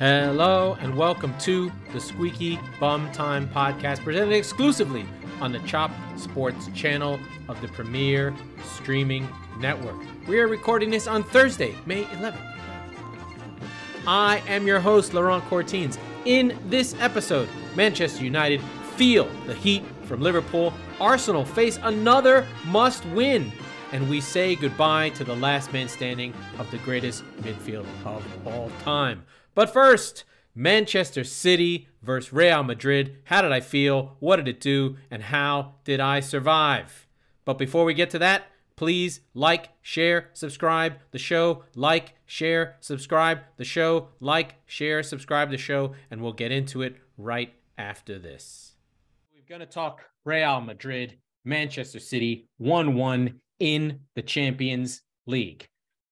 Hello and welcome to the Squeaky Bum Time podcast, presented exclusively on the Chop Sports channel of the Premier Streaming Network. We are recording this on Thursday, May 11th. I am your host, Laurent Cortines. In this episode, Manchester United feel the heat from Liverpool. Arsenal face another must-win. And we say goodbye to the last man standing of the greatest midfield of all time. But first, Manchester City versus Real Madrid. How did I feel? What did it do? And how did I survive? But before we get to that, please like, share, subscribe the show. Like, share, subscribe the show. Like, share, subscribe the show. And we'll get into it right after this. We're going to talk Real Madrid, Manchester City, 1-1. In the Champions League.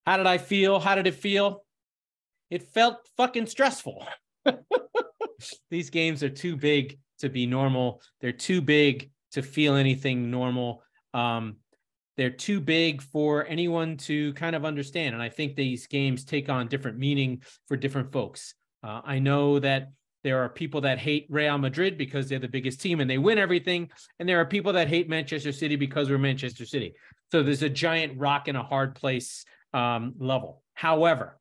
How did I feel? How did it feel? It felt fucking stressful. These games are too big to be normal. They're too big to feel anything normal. They're too big for anyone to kind of understand. And I think these games take on different meaning for different folks. I know that there are people that hate Real Madrid because they're the biggest team and they win everything. And there are people that hate Manchester City because we're Manchester City. So there's a giant rock in a hard place level. However,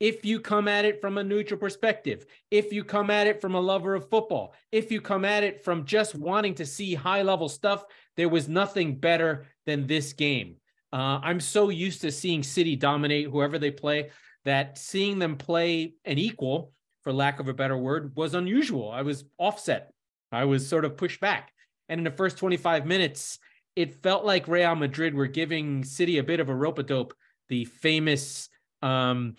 if you come at it from a neutral perspective, if you come at it from a lover of football, if you come at it from just wanting to see high-level stuff, there was nothing better than this game. I'm so used to seeing City dominate whoever they play that seeing them play an equal, for lack of a better word, was unusual. I was offset. I was sort of pushed back. And in the first 25 minutes, it felt like Real Madrid were giving City a bit of a rope-a-dope, the famous Muhammad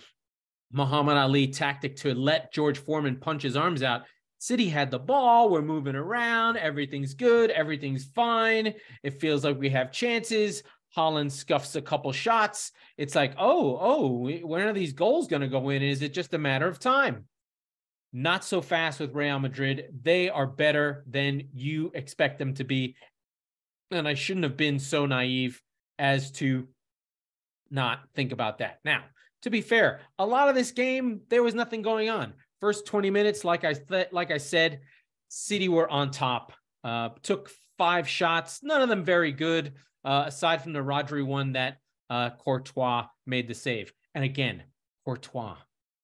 Ali tactic to let George Foreman punch his arms out. City had the ball. We're moving around. Everything's good. Everything's fine. It feels like we have chances. Haaland scuffs a couple shots. It's like, oh, when are these goals going to go in? Is it just a matter of time? Not so fast with Real Madrid. They are better than you expect them to be. And I shouldn't have been so naive as to not think about that. Now, to be fair, a lot of this game, there was nothing going on. First 20 minutes, like I said, City were on top. Took 5 shots, none of them very good, aside from the Rodri one that Courtois made the save. And again, Courtois,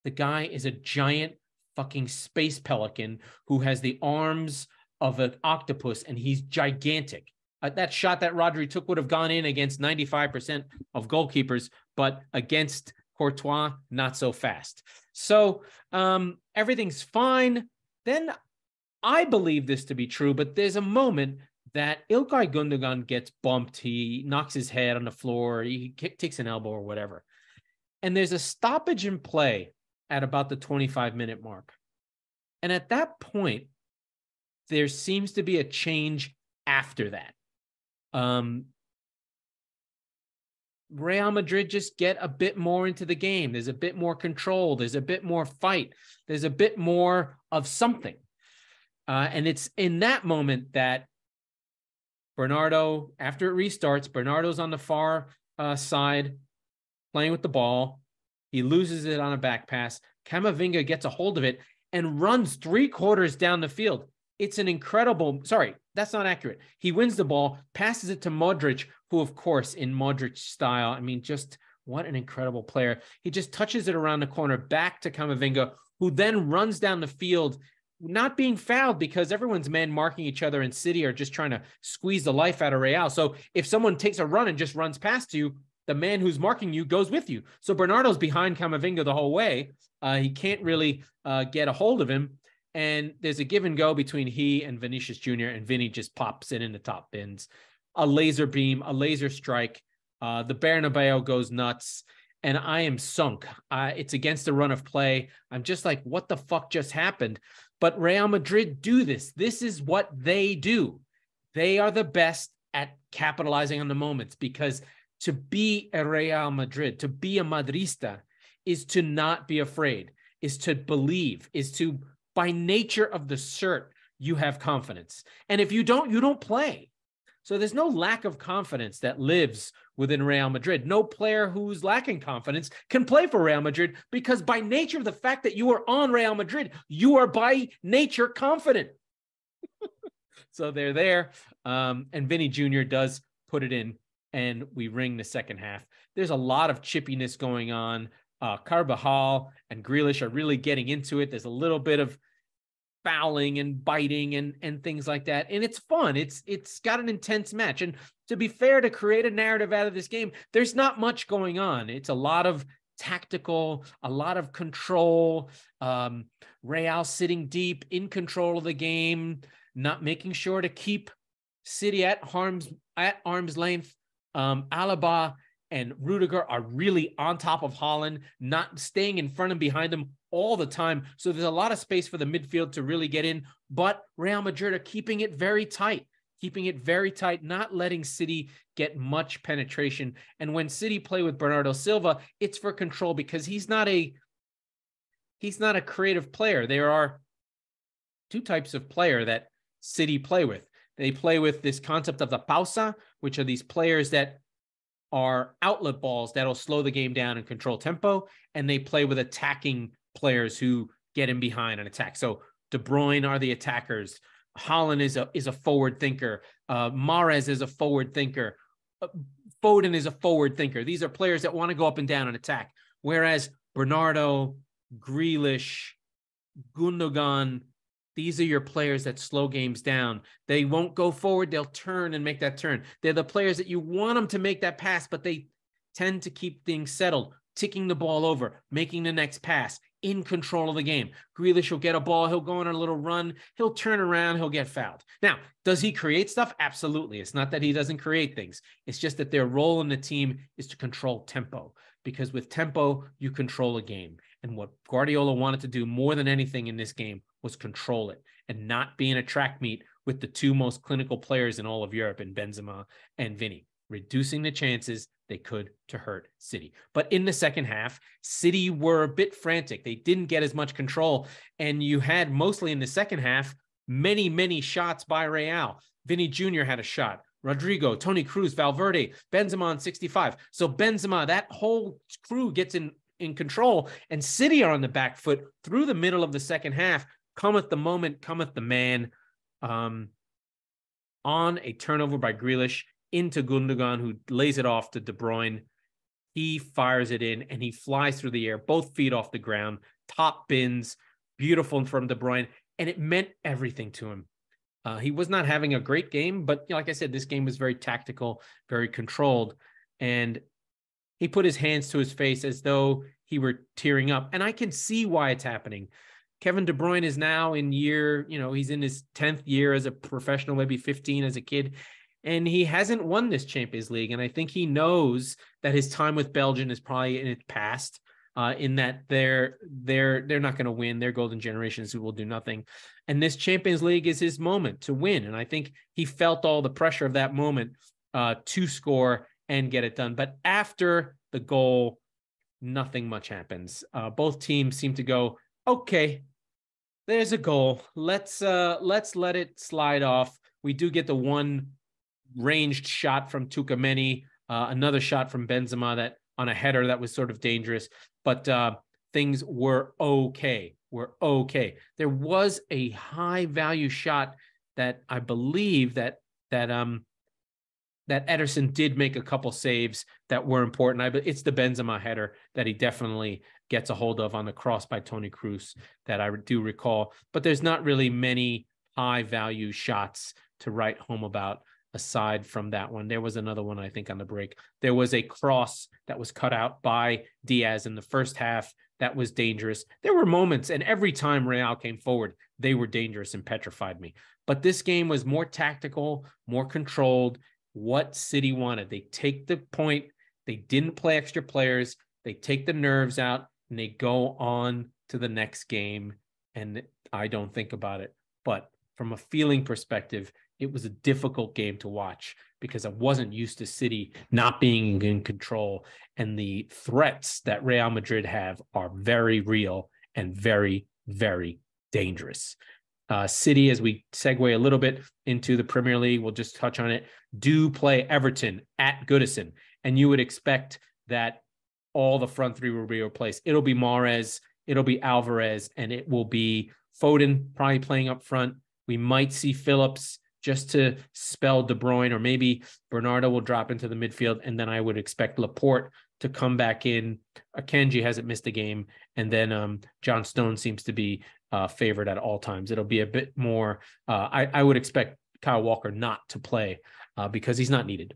the guy is a giant fucking space pelican who has the arms of an octopus, and he's gigantic. That shot that Rodri took would have gone in against 95% of goalkeepers, but against Courtois, not so fast. So everything's fine. Then I believe this to be true, but there's a moment that Ilkay Gundogan gets bumped. He knocks his head on the floor. He takes an elbow or whatever. And there's a stoppage in play at about the 25-minute mark. And at that point, there seems to be a change after that. Real Madrid just get a bit more into the game. There's a bit more control. There's a bit more fight. There's a bit more of something. And it's in that moment that Bernardo, after it restarts, Bernardo's on the far side playing with the ball. He loses it on a back pass. Camavinga gets a hold of it and runs 3/4 down the field. It's an incredible, sorry, that's not accurate. He wins the ball, passes it to Modric, who, of course, in Modric style, I mean, just what an incredible player. He just touches it around the corner back to Camavinga, who then runs down the field, not being fouled because everyone's men marking each other in City are just trying to squeeze the life out of Real. So if someone takes a run and just runs past you, the man who's marking you goes with you. So Bernardo's behind Camavinga the whole way. He can't really get a hold of him. And there's a give and go between he and Vinicius Jr. And Vinny just pops it in the top bins. A laser beam, a laser strike. The Bernabeu goes nuts. And I am sunk. It's against the run of play. I'm just like, what the fuck just happened? But Real Madrid do this. This is what they do. They are the best at capitalizing on the moments because to be a Real Madrid, to be a Madrista, is to not be afraid, is to believe, is to, by nature of the shirt, you have confidence. And if you don't play. So there's no lack of confidence that lives within Real Madrid. No player who's lacking confidence can play for Real Madrid, because by nature of the fact that you are on Real Madrid, you are by nature confident. So they're there. And Vinny Jr. does put it in, and we ring the second half. There's a lot of chippiness going on. Carvajal and Grealish are really getting into it. There's a little bit of fouling and biting and things like that. And it's fun. It's got an intense match. And to be fair, to create a narrative out of this game, there's not much going on. It's a lot of tactical, a lot of control. Real sitting deep, in control of the game, not making sure to keep City at arm's length. Alaba and Rudiger are really on top of Haaland, not staying in front and behind them all the time. So there's a lot of space for the midfield to really get in, but Real Madrid are keeping it very tight, not letting City get much penetration. And when City play with Bernardo Silva, it's for control, because he's not a creative player. There are two types of player that City play with. They play with this concept of the pausa, which are these players that are outlet balls that'll slow the game down and control tempo. And they play with attacking players who get in behind and attack. So De Bruyne are the attackers. Haaland is a forward thinker. Mahrez is a forward thinker. Foden is a forward thinker. These are players that want to go up and down and attack. Whereas Bernardo, Grealish, Gundogan, these are your players that slow games down. They won't go forward. They'll turn and make that turn. They're the players that you want them to make that pass, but they tend to keep things settled, ticking the ball over, making the next pass, in control of the game. Grealish will get a ball. He'll go on a little run. He'll turn around. He'll get fouled. Now, does he create stuff? Absolutely. It's not that he doesn't create things. It's just that their role in the team is to control tempo, because with tempo, you control a game. And what Guardiola wanted to do more than anything in this game was control it and not be in a track meet with the two most clinical players in all of Europe in Benzema and Vinny, reducing the chances they could to hurt City. But in the second half, City were a bit frantic. They didn't get as much control. And you had mostly in the second half, many, many shots by Real. Vinny Jr. had a shot. Rodrigo, Toni Kroos, Valverde, Benzema on 65. So Benzema, that whole crew gets in control, and City are on the back foot through the middle of the second half. Cometh the moment, cometh the man. On a turnover by Grealish into Gundogan, who lays it off to De Bruyne. He fires it in, and he flies through the air, both feet off the ground, top bins, beautiful from De Bruyne, and it meant everything to him. He was not having a great game, but you know, like I said, this game was very tactical, very controlled, and he put his hands to his face as though he were tearing up. And I can see why it's happening. Kevin De Bruyne is now in year, you know, he's in his 10th year as a professional, maybe 15 as a kid, and he hasn't won this Champions League. And I think he knows that his time with Belgium is probably in its past, in that they're not going to win. Their golden generations who will do nothing. And this Champions League is his moment to win. And I think he felt all the pressure of that moment to score and get it done. But after the goal, nothing much happens. Both teams seem to go, okay, there's a goal. Let's let it slide off. We do get the one ranged shot from Tchouaméni, another shot from Benzema that on a header that was sort of dangerous, but things were okay. There was a high value shot that I believe that Ederson did make a couple saves that were important. It's the Benzema header that he definitely gets a hold of on the cross by Toni Kroos that I do recall. But there's not really many high-value shots to write home about aside from that one. There was another one, I think, on the break. There was a cross that was cut out by Diaz in the first half that was dangerous. There were moments, and every time Real came forward, they were dangerous and petrified me. But this game was more tactical, more controlled, what City wanted. They take the point. They didn't play extra players. They take the nerves out, and they go on to the next game. And I don't think about it. But from a feeling perspective, it was a difficult game to watch because I wasn't used to City not being in control. And the threats that Real Madrid have are very real and very, very dangerous. City, as we segue a little bit into the Premier League, we'll just touch on it, do play Everton at Goodison. And you would expect that all the front three will be replaced. It'll be Mahrez, it'll be Alvarez, and it will be Foden probably playing up front. We might see Phillips just to spell De Bruyne, or maybe Bernardo will drop into the midfield. And then I would expect Laporte to come back in. Akanji hasn't missed a game. And then John Stone seems to be favored at all times. It'll be a bit more. I would expect Kyle Walker not to play because he's not needed.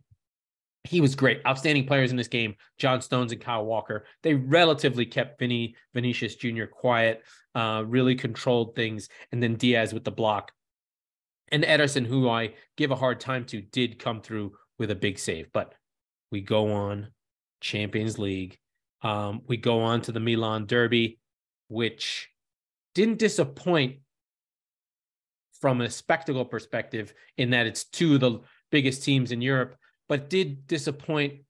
He was great. Outstanding players in this game, John Stones and Kyle Walker. They relatively kept Vinicius Jr. quiet, really controlled things. And then Diaz with the block. And Ederson, who I give a hard time to, did come through with a big save. But we go on Champions League. We go on to the Milan Derby, which didn't disappoint from a spectacle perspective in that it's two of the biggest teams in Europe, but did disappoint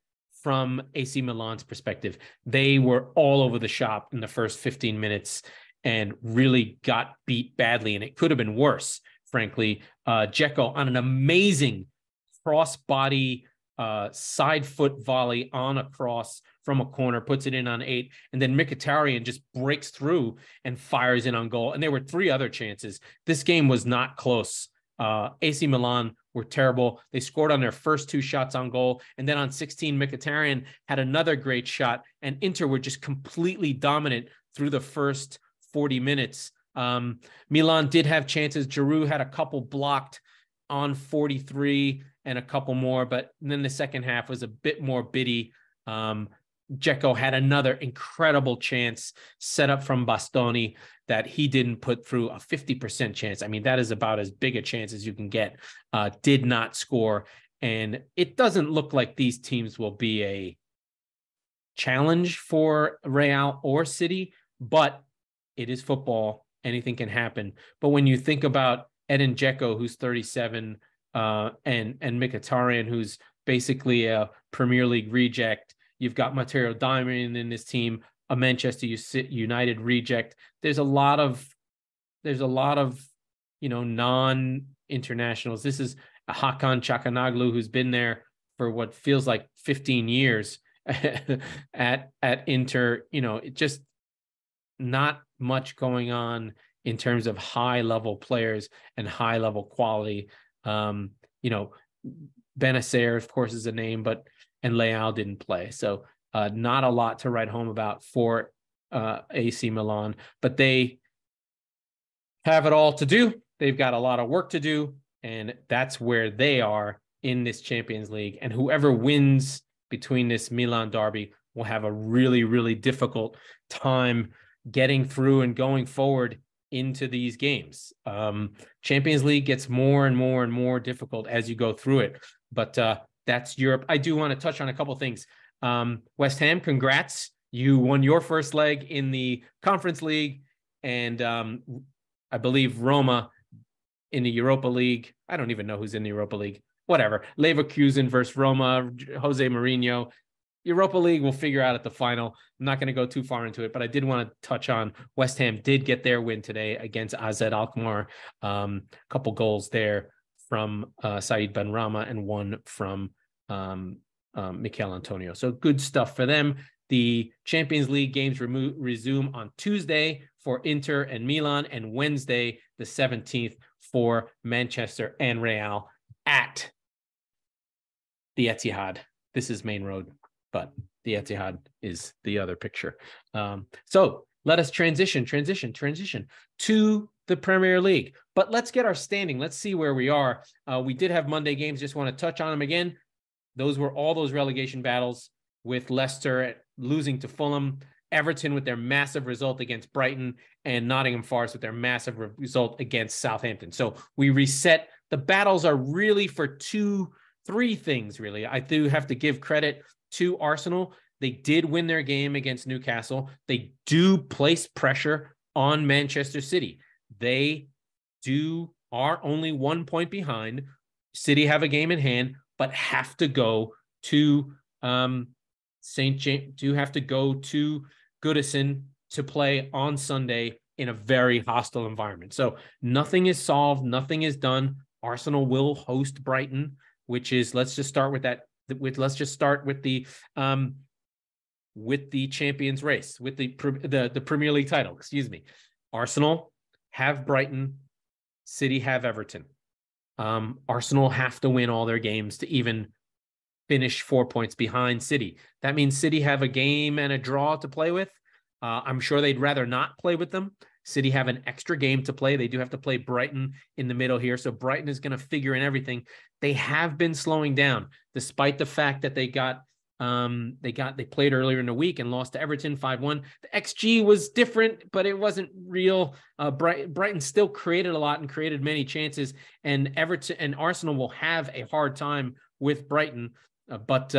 from AC Milan's perspective. They were all over the shop in the first 15 minutes and really got beat badly. And it could have been worse, frankly. Dzeko on an amazing cross-body side foot volley on a cross from a corner, puts it in on 8, and then Mkhitaryan just breaks through and fires in on goal. And there were three other chances. This game was not close. AC Milan were terrible. They scored on their first two shots on goal. And then on 16, Mkhitaryan had another great shot, and Inter were just completely dominant through the first 40 minutes. Milan did have chances. Giroud had a couple blocked on 43 and a couple more, but then the second half was a bit more bitty. Dzeko had another incredible chance set up from Bastoni that he didn't put through, a 50% chance. I mean, that is about as big a chance as you can get. Did not score. And it doesn't look like these teams will be a challenge for Real or City, but it is football. Anything can happen. But when you think about Edin Dzeko, who's 37, and Mkhitaryan, who's basically a Premier League reject, you've got Matteo Diamond in this team, a Manchester United reject. There's a lot of, you know, non-internationals. This is Hakan Çalhanoğlu, who's been there for what feels like 15 years at Inter. You know, it just not much going on in terms of high-level players and high-level quality. You know, Benacer, of course, is a name, but and Leao didn't play. So not a lot to write home about for AC Milan, but they have it all to do. They've got a lot of work to do, and that's where they are in this Champions League. And whoever wins between this Milan derby will have a really, really difficult time getting through and going forward into these games. Champions League gets more and more and more difficult as you go through it. But that's Europe. I do want to touch on a couple of things. West Ham, congrats. You won your first leg in the Conference League, and I believe Roma in the Europa League. I don't even know who's in the Europa League. Whatever. Leverkusen versus Roma, Jose Mourinho. Europa League we'll figure out at the final. I'm not going to go too far into it, but I did want to touch on West Ham did get their win today against AZ Alkmaar. A couple goals there from Said Benrahma and one from Mikel Antonio. So good stuff for them. The Champions League games resume on Tuesday for Inter and Milan, and Wednesday the 17th for Manchester and Real at the Etihad. This is Main Road, but the Etihad is the other picture. So let us transition to the Premier League. But let's get our standing. Let's see where we are. We did have Monday games. Just want to touch on them again. Those were all those relegation battles, with Leicester losing to Fulham, Everton with their massive result against Brighton, and Nottingham Forest with their massive result against Southampton. So we reset. The battles are really for three things, really. I do have to give credit to Arsenal. They did win their game against Newcastle. They do place pressure on Manchester City. They are only 1 point behind. City have a game in hand, but have to go to St. James, do have to go to Goodison to play on Sunday in a very hostile environment. So nothing is solved. Nothing is done. Arsenal will host Brighton, which is, let's just start with the champions race, with the Premier League title, excuse me. Arsenal have Brighton, City have Everton. Arsenal have to win all their games to even finish 4 points behind City. That means City have a game and a draw to play with. I'm sure they'd rather not play with them. City have an extra game to play. They do have to play Brighton in the middle here. So Brighton is going to figure in everything. They have been slowing down, despite the fact that they played earlier in the week and lost to Everton 5-1. The XG was different, but it wasn't real. Brighton still created a lot and created many chances, and Everton and Arsenal will have a hard time with Brighton, but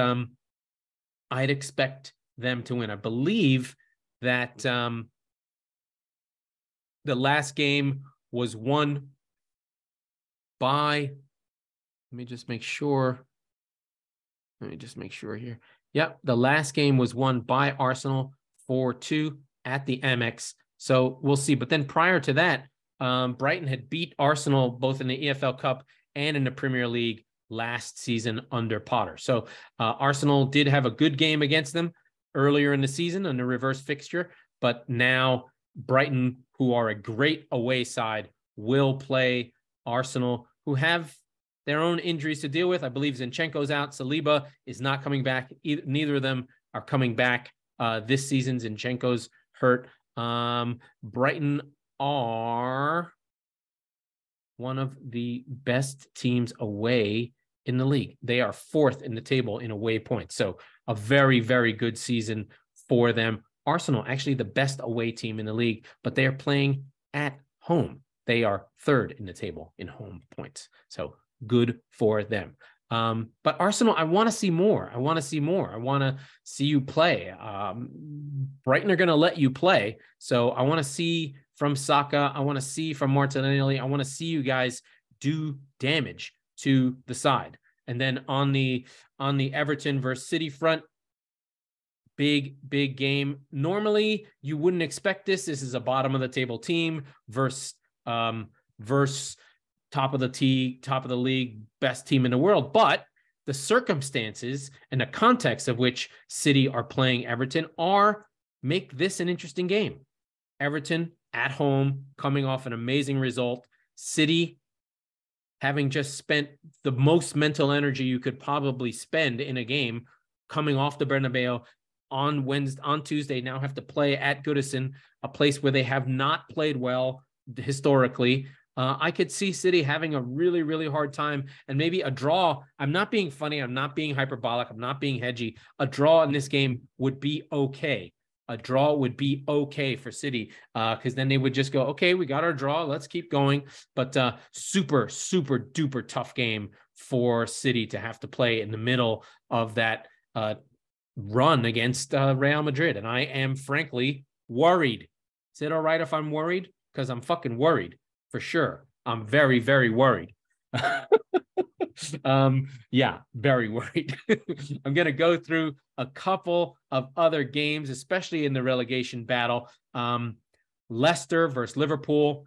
I'd expect them to win. I believe that the last game was won by, let me just make sure here. Yep, the last game was won by Arsenal 4-2 at the Amex. So we'll see. But then prior to that, Brighton had beat Arsenal both in the EFL Cup and in the Premier League last season under Potter. So Arsenal did have a good game against them earlier in the season in the reverse fixture. But now Brighton, who are a great away side, will play Arsenal, who have their own injuries to deal with. I believe Zinchenko's out. Saliba is not coming back. Neither of them are coming back this season. Zinchenko's hurt. Brighton are one of the best teams away in the league. They are fourth in the table in away points. So a very, very good season for them. Arsenal, actually the best away team in the league, but they are playing at home. They are third in the table in home points. So good for them. But Arsenal, I want to see more. I want to see more. I want to see you play. Brighton are going to let you play. So I want to see from Saka. I want to see from Martinelli. I want to see you guys do damage to the side. And then on the Everton versus City front, big game. Normally you wouldn't expect this. This is a bottom of the table team versus top of the league, best team in the world. But the circumstances and the context of which City are playing Everton make this an interesting game. Everton at home, coming off an amazing result. City having just spent the most mental energy you could probably spend in a game, coming off the Bernabeu on Tuesday. Now have to play at Goodison, a place where they have not played well historically. I could see City having a really, really hard time, and maybe a draw. I'm not being funny. I'm not being hyperbolic. I'm not being hedgy. A draw in this game would be okay. A draw would be okay for City, because then they would just go, okay, we got our draw. Let's keep going. But super duper tough game for City to have to play in the middle of that run against Real Madrid. And I am frankly worried. Is it all right if I'm worried? Because I'm fucking worried. For sure. I'm very, very worried. Very worried. I'm going to go through a couple of other games, especially in the relegation battle. Leicester versus Liverpool.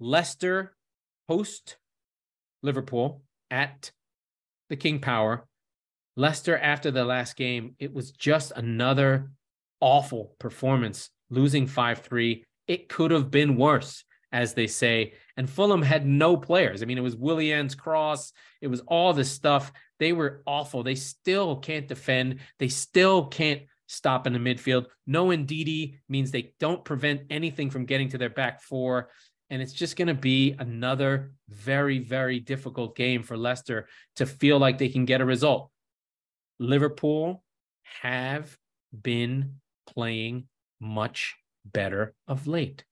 Leicester host Liverpool at the King Power. Leicester, after the last game, it was just another awful performance, losing 5-3. It could have been worse, as they say, and Fulham had no players. I mean, it was Willian's cross. It was all this stuff. They were awful. They still can't defend. They still can't stop in the midfield. No Ndidi means they don't prevent anything from getting to their back four, and it's just going to be another very, very difficult game for Leicester to feel like they can get a result. Liverpool have been playing much better of late,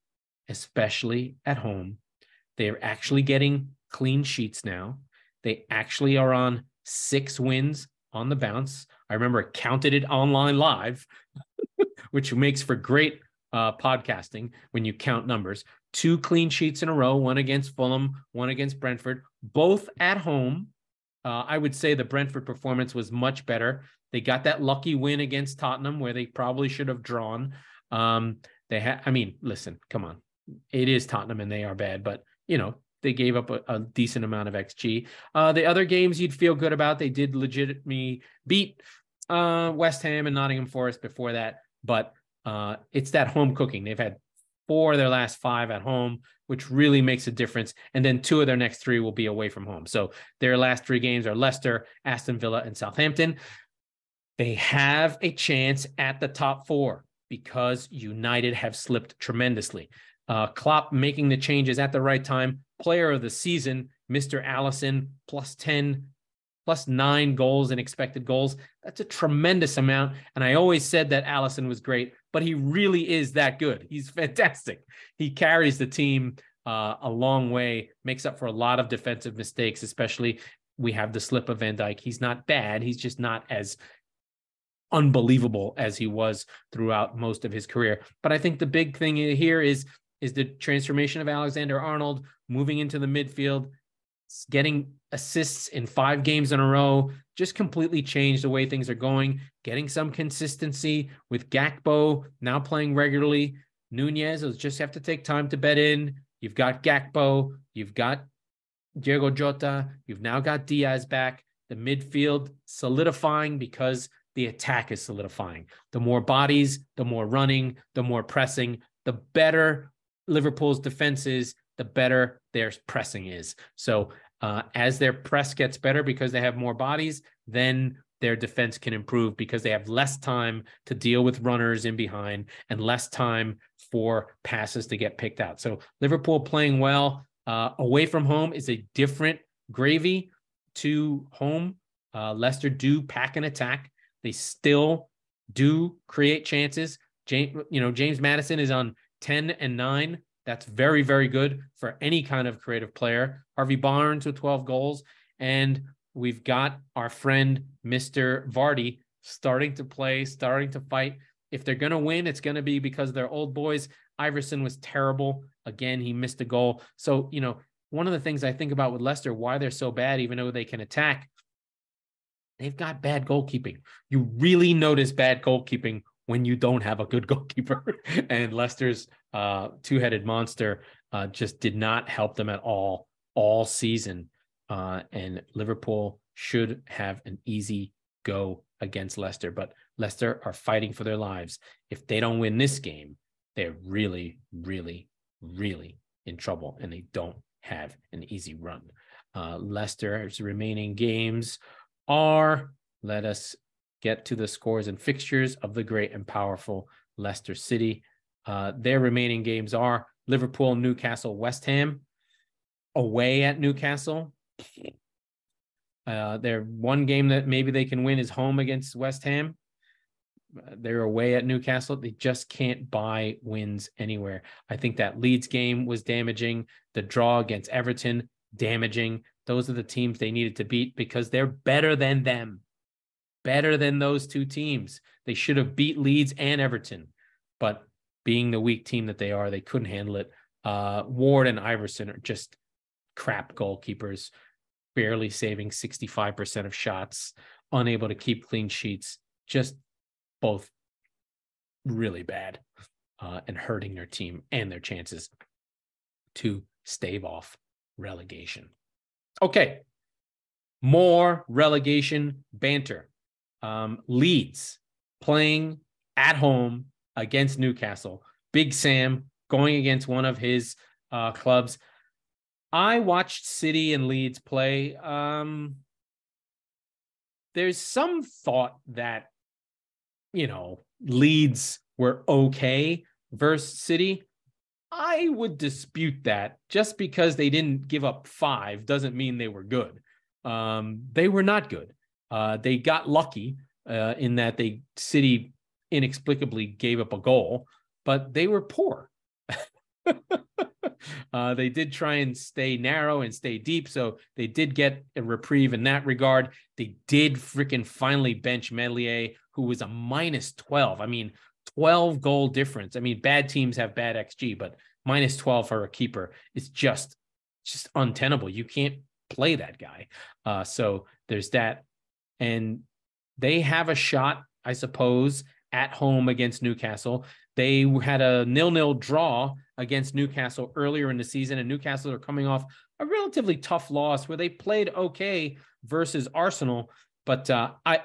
especially at home. They're actually getting clean sheets now. They actually are on 6 wins on the bounce. I remember I counted it online live, which makes for great podcasting when you count numbers. 2 clean sheets in a row, one against Fulham, one against Brentford, both at home. I would say the Brentford performance was much better. They got that lucky win against Tottenham where they probably should have drawn. They had, I mean, listen, come on. it is Tottenham and they are bad, but you know, they gave up a decent amount of XG. The other games you'd feel good about, they did legitimately beat West Ham and Nottingham Forest before that, but it's that home cooking. They've had 4 of their last 5 at home, which really makes a difference. And then 2 of their next 3 will be away from home. So their last 3 games are Leicester, Aston Villa, and Southampton. They have a chance at the top 4 because United have slipped tremendously. Klopp making the changes at the right time. Player of the season, Mr. Allison, plus 10, plus 9 goals in expected goals. That's a tremendous amount. And I always said that Allison was great, but he really is that good. He's fantastic. He carries the team a long way, makes up for a lot of defensive mistakes, especially we have the slip of Van Dijk. He's not bad. He's just not as unbelievable as he was throughout most of his career. But I think the big thing here is the transformation of Alexander-Arnold moving into the midfield, getting assists in 5 games in a row, just completely changed the way things are going, getting some consistency with Gakpo now playing regularly. Nunez will just have to take time to bed in. You've got Gakpo, you've got Diogo Jota, you've now got Diaz back, the midfield solidifying because the attack is solidifying. The more bodies, the more running, the more pressing, the better Liverpool's defense is, the better their pressing is. So as their press gets better because they have more bodies, then their defense can improve because they have less time to deal with runners in behind and less time for passes to get picked out. So Liverpool playing well away from home is a different gravy to home. Leicester do pack an attack. They still do create chances. James Maddison is on 10 and 9. That's very, very good for any kind of creative player. Harvey Barnes with 12 goals. And we've got our friend, Mr. Vardy, starting to play, starting to fight. If they're going to win, it's going to be because they're old boys. Iverson was terrible. Again, he missed a goal. So, you know, one of the things I think about with Leicester, why they're so bad, even though they can attack, they've got bad goalkeeping. You really notice bad goalkeeping when you don't have a good goalkeeper. And Leicester's two-headed monster just did not help them at all season. And Liverpool should have an easy go against Leicester. But Leicester are fighting for their lives. If they don't win this game, they're really, really, really in trouble. And they don't have an easy run. Leicester's remaining games are, let us get to the scores and fixtures of the great and powerful Leicester City. Their remaining games are Liverpool, Newcastle, West Ham, away at Newcastle. Their one game that maybe they can win is home against West Ham. They're away at Newcastle. They just can't buy wins anywhere. I think that Leeds game was damaging. The draw against Everton, damaging. Those are the teams they needed to beat because they're better than them. Better than those two teams. They should have beat Leeds and Everton, but being the weak team that they are, they couldn't handle it. Ward and Iverson are just crap goalkeepers, barely saving 65% of shots, unable to keep clean sheets, just both really bad and hurting their team and their chances to stave off relegation. Okay, more relegation banter. Leeds playing at home against Newcastle. Big Sam going against one of his clubs. I watched City and Leeds play. There's some thought that, you know, Leeds were okay versus City. I would dispute that. Just because they didn't give up 5 doesn't mean they were good. They were not good. They got lucky in that City inexplicably gave up a goal, but they were poor. They did try and stay narrow and stay deep, so they did get a reprieve in that regard. They did freaking finally bench Meslier, who was a minus 12. I mean, 12 goal difference. I mean, bad teams have bad XG, but minus 12 for a keeper is just untenable. You can't play that guy. So there's that. And they have a shot, I suppose, at home against Newcastle. They had a 0-0 draw against Newcastle earlier in the season, and Newcastle are coming off a relatively tough loss where they played okay versus Arsenal, but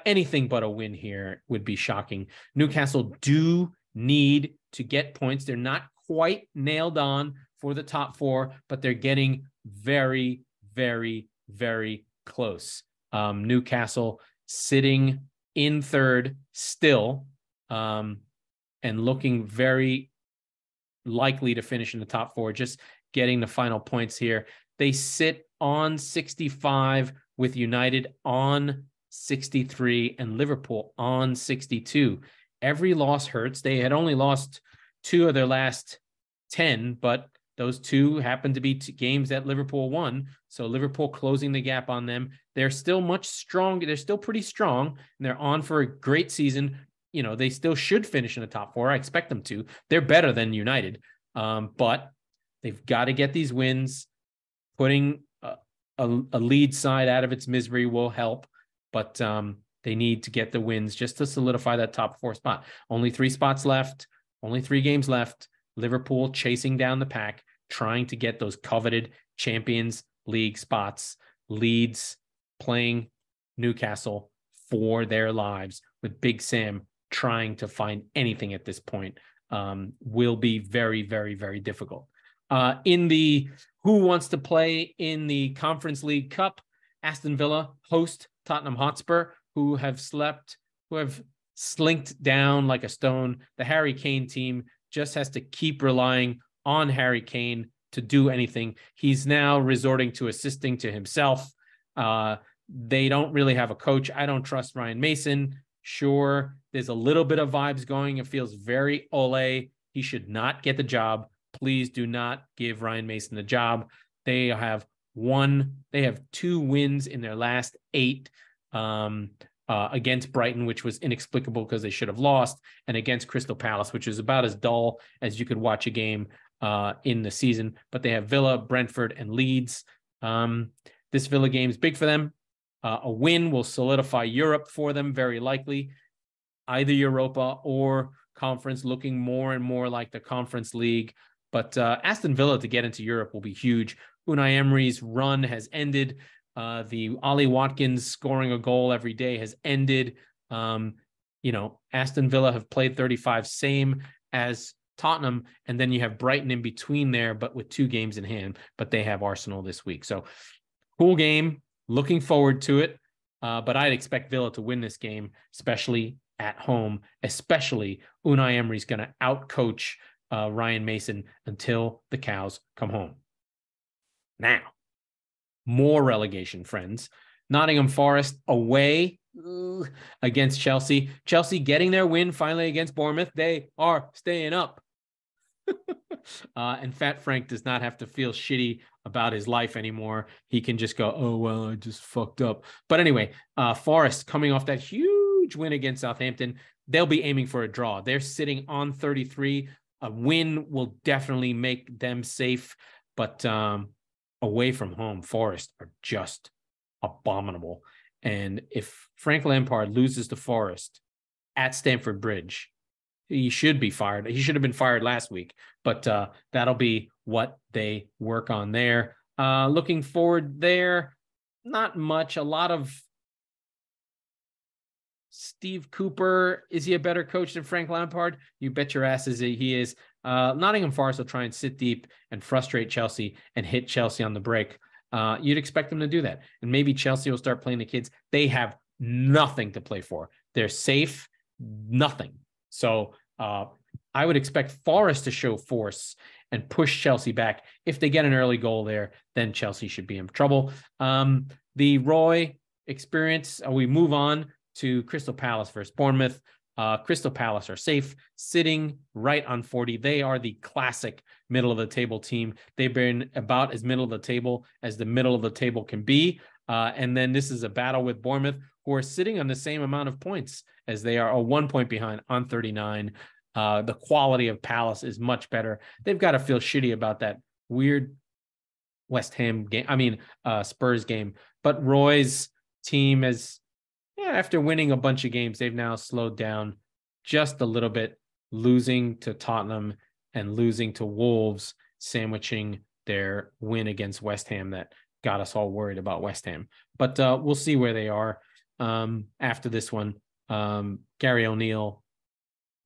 anything but a win here would be shocking. Newcastle do need to get points. They're not quite nailed on for the top four, but they're getting very, very, very close. Newcastle sitting in third still, and looking very likely to finish in the top four, just getting the final points here. They sit on 65 with United on 63 and Liverpool on 62. Every loss hurts. They had only lost 2 of their last 10, but those 2 happened to be games that Liverpool won. So Liverpool closing the gap on them. They're still much stronger. They're still pretty strong, and they're on for a great season. You know, they still should finish in the top four. I expect them to. They're better than United, but they've got to get these wins. Putting a lead side out of its misery will help, but they need to get the wins just to solidify that top four spot. Only 3 spots left, only 3 games left. Liverpool chasing down the pack, trying to get those coveted Champions League spots. Leeds playing Newcastle for their lives, with Big Sam trying to find anything at this point, will be very, very, very difficult. In the who wants to play in the Conference League Cup, Aston Villa host Tottenham Hotspur, who have slinked down like a stone. The Harry Kane team just has to keep relying on Harry Kane to do anything. He's now resorting to assisting to himself. They don't really have a coach. I don't trust Ryan Mason. Sure, there's a little bit of vibes going. It feels very Ole. He should not get the job. Please do not give Ryan Mason the job. They have 2 wins in their last 8, against Brighton, which was inexplicable because they should have lost, and against Crystal Palace, which is about as dull as you could watch a game in the season. But they have Villa, Brentford, and Leeds. This Villa game is big for them. A win will solidify Europe for them, very likely. Either Europa or Conference, looking more and more like the Conference League. But Aston Villa to get into Europe will be huge. Unai Emery's run has ended. The Ollie Watkins scoring a goal every day has ended. Aston Villa have played 35, same as Tottenham, and then you have Brighton in between there, but with 2 games in hand. But they have Arsenal this week. So cool game. Looking forward to it, but I'd expect Villa to win this game, especially at home, especially Unai Emery's going to outcoach Ryan Mason until the cows come home. Now, more relegation, friends. Nottingham Forest away against Chelsea. Chelsea getting their win finally against Bournemouth. They are staying up. And Fat Frank does not have to feel shitty about his life anymore. He can just go, oh, well, I just fucked up. But anyway, Forest coming off that huge win against Southampton, they'll be aiming for a draw. They're sitting on 33. A win will definitely make them safe, but away from home, Forest are just abominable. And if Frank Lampard loses to Forest at Stamford Bridge, he should be fired. He should have been fired last week, but that'll be what they work on there. Looking forward there, not much. A lot of Steve Cooper. Is he a better coach than Frank Lampard? You bet your asses he is. Nottingham Forest will try and sit deep and frustrate Chelsea and hit Chelsea on the break. You'd expect them to do that. And maybe Chelsea will start playing the kids. They have nothing to play for. They're safe, nothing. So I would expect Forest to show force and push Chelsea back. If they get an early goal there, then Chelsea should be in trouble. The Roy experience, we move on to Crystal Palace versus Bournemouth. Crystal Palace are safe, sitting right on 40. They are the classic middle-of-the-table team. They've been about as middle-of-the-table as the middle-of-the-table can be. And then this is a battle with Bournemouth, who are sitting on the same amount of points as they are, 1 point behind on 39. The quality of Palace is much better. They've got to feel shitty about that weird West Ham game. I mean, Spurs game. But Roy's team has, after winning a bunch of games, they've now slowed down just a little bit. losing to Tottenham and losing to Wolves, sandwiching their win against West Ham that got us all worried about West Ham. But we'll see where they are after this one. Gary O'Neill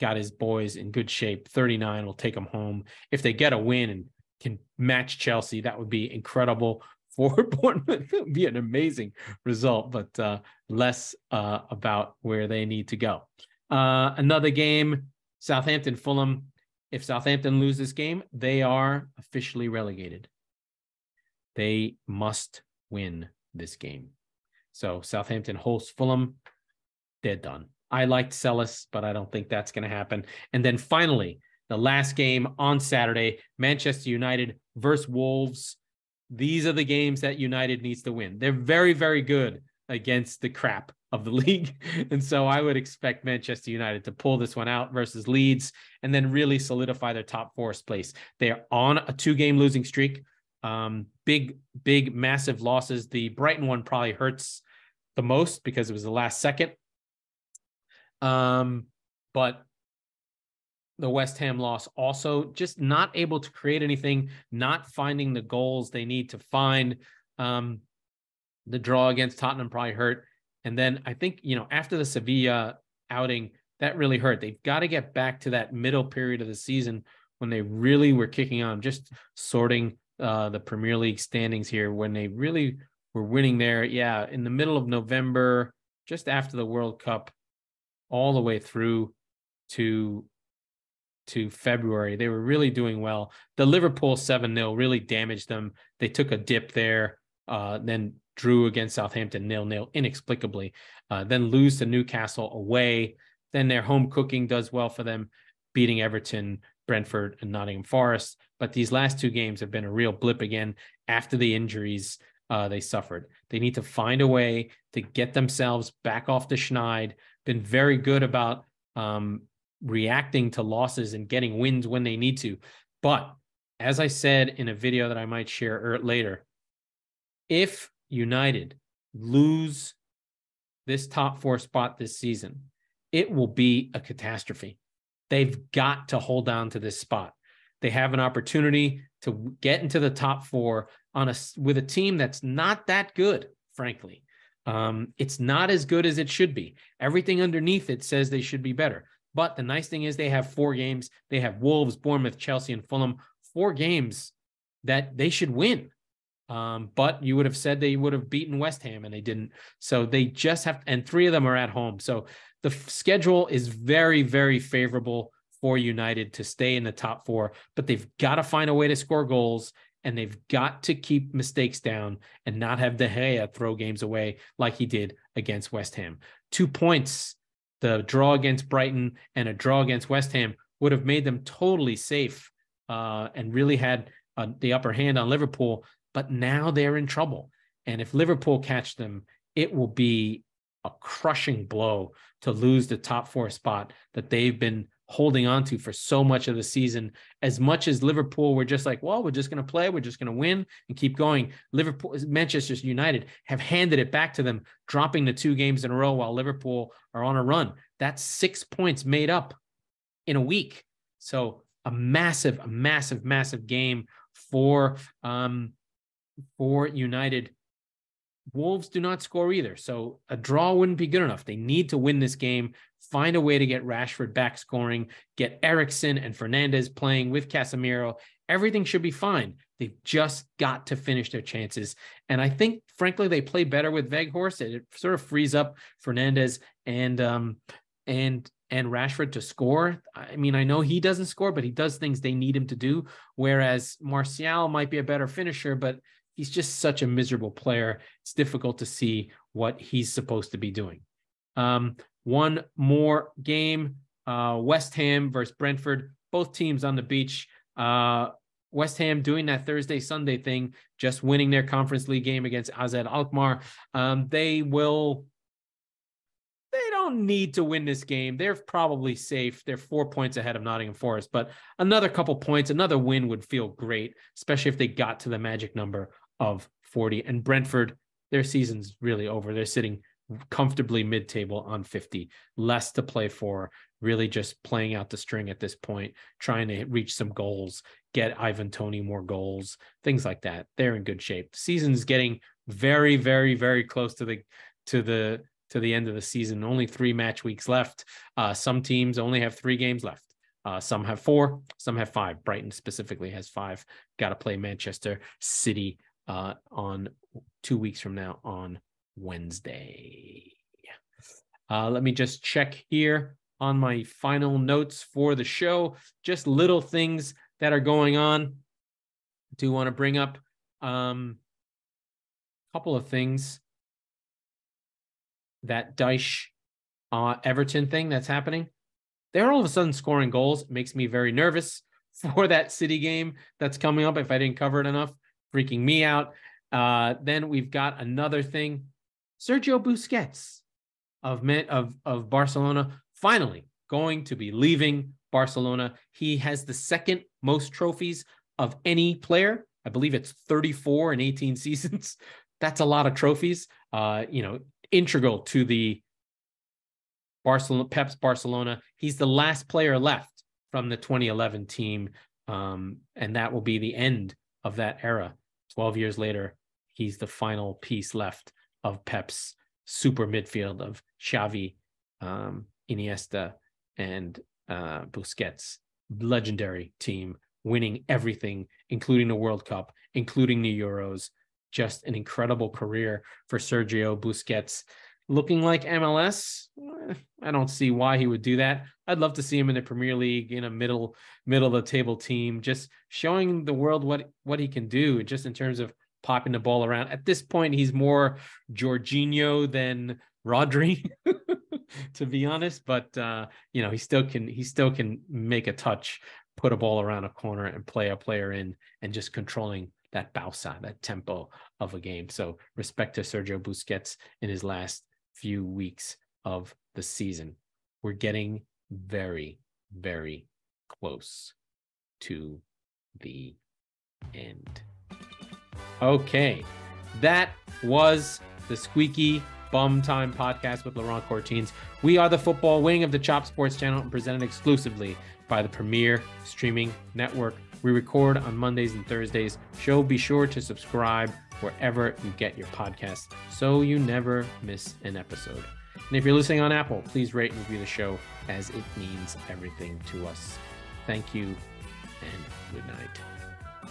got his boys in good shape. 39 will take them home. If they get a win and can match Chelsea, that would be incredible for Bournemouth. It would be an amazing result, but less about where they need to go. Another game, Southampton-Fulham. If Southampton lose this game, they are officially relegated. They must win this game. So Southampton hosts Fulham. They're done. I liked Sellis, but I don't think that's going to happen. And then finally, the last game on Saturday, Manchester United versus Wolves. These are the games that United needs to win. They're very, very good against the crap of the league. And so I would expect Manchester United to pull this one out versus Leeds and then really solidify their top four place. They're on a 2-game losing streak. Big, massive losses. The Brighton one probably hurts the most because it was the last second. But the West Ham loss also just not able to create anything, not finding the goals they need to find. The draw against Tottenham probably hurt. And then I think, after the Sevilla outing, that really hurt. They've got to get back to that middle period of the season when they really were kicking on, just sorting the Premier League standings here, when they really were winning there. Yeah, in the middle of November, just after the World Cup, all the way through to February. They were really doing well. The Liverpool 7-0 really damaged them. They took a dip there, then drew against Southampton 0-0 inexplicably, then lose to Newcastle away. Then their home cooking does well for them, beating Everton, Brentford, and Nottingham Forest. But these last two games have been a real blip again after the injuries they suffered. They need to find a way to get themselves back off the schneid. Been very good about reacting to losses and getting wins when they need to. But as I said in a video that I might share later, if United lose this top four spot this season, it will be a catastrophe. They've got to hold on to this spot. They have an opportunity to get into the top four with a team that's not that good, frankly. It's not as good as it should be. Everything underneath it says they should be better. But the nice thing is they have 4 games. They have Wolves, Bournemouth, Chelsea, and Fulham. 4 games that they should win. But you would have said they would have beaten West Ham, and they didn't. So they just have, and 3 of them are at home. So the schedule is very, very favorable for United to stay in the top 4, but they've got to find a way to score goals. And they've got to keep mistakes down and not have De Gea throw games away like he did against West Ham. 2 points, the draw against Brighton and a draw against West Ham would have made them totally safe and really had the upper hand on Liverpool. But now they're in trouble. And if Liverpool catch them, it will be a crushing blow to lose the top 4 spot that they've been holding on to for so much of the season. As much as Liverpool were just like, well, we're just going to play, we're just going to win and keep going, Liverpool, Manchester United have handed it back to them, dropping the 2 games in a row while Liverpool are on a run. That's 6 points made up in a week. So a massive, massive, massive game for United. Wolves do not score either, so a draw wouldn't be good enough. They need to win this game, find a way to get Rashford back scoring, get Eriksen and Fernandes playing with Casemiro. Everything should be fine. They've just got to finish their chances. And I think, frankly, they play better with Weghorst. It sort of frees up Fernandes and Rashford to score. I mean, I know he doesn't score, but he does things they need him to do, whereas Martial might be a better finisher, but he's just such a miserable player. It's difficult to see what he's supposed to be doing. One more game, West Ham versus Brentford, both teams on the beach. West Ham doing that Thursday-Sunday thing, just winning their Conference League game against AZ Alkmaar. They don't need to win this game. They're probably safe. They're 4 points ahead of Nottingham Forest, but another couple points, another win would feel great, especially if they got to the magic number of 40. And Brentford, their season's really over. They're sitting comfortably mid-table on 50, less to play for, really just playing out the string at this point, trying to reach some goals, get Ivan Toney more goals, things like that. They're in good shape. The season's getting very, very, very close to the end of the season. Only 3 match weeks left. Some teams only have 3 games left. Some have 4, some have 5. Brighton specifically has 5. Got to play Manchester City on 2 weeks from now on Wednesday. Let me just check here on my final notes for the show. Just little things that are going on. I do want to bring up a couple of things. That Dyche Everton thing that's happening. They're all of a sudden scoring goals. It makes me very nervous for that City game that's coming up. If I didn't cover it enough, freaking me out. Then we've got another thing. Sergio Busquets of Barcelona finally going to be leaving Barcelona. He has the second most trophies of any player. I believe it's 34 in 18 seasons. That's a lot of trophies. Integral to the Pep's Barcelona. He's the last player left from the 2011 team. And that will be the end of that era. 12 years later, he's the final piece left of Pep's super midfield of Xavi, Iniesta, and Busquets. Legendary team, winning everything, including the World Cup, including the Euros. Just an incredible career for Sergio Busquets. Looking like MLS, I don't see why he would do that. I'd love to see him in the Premier League, in a middle of the table team, just showing the world what he can do, just in terms of popping the ball around. At this point, he's more Jorginho than Rodri, to be honest. But he still can make a touch, put a ball around a corner, and play a player in, and just controlling that Bausa, that tempo of a game. So respect to Sergio Busquets in his last few weeks of the season. We're getting very, very close to the end. Okay, that was the Squeaky Bum Time podcast with Laurent Cortines. We are the football wing of the Chop Sports channel and presented exclusively by the Premier Streaming Network. We record on Mondays and Thursdays. So be sure to subscribe wherever you get your podcasts so you never miss an episode. And if you're listening on Apple, please rate and review the show, as it means everything to us. Thank you and good night.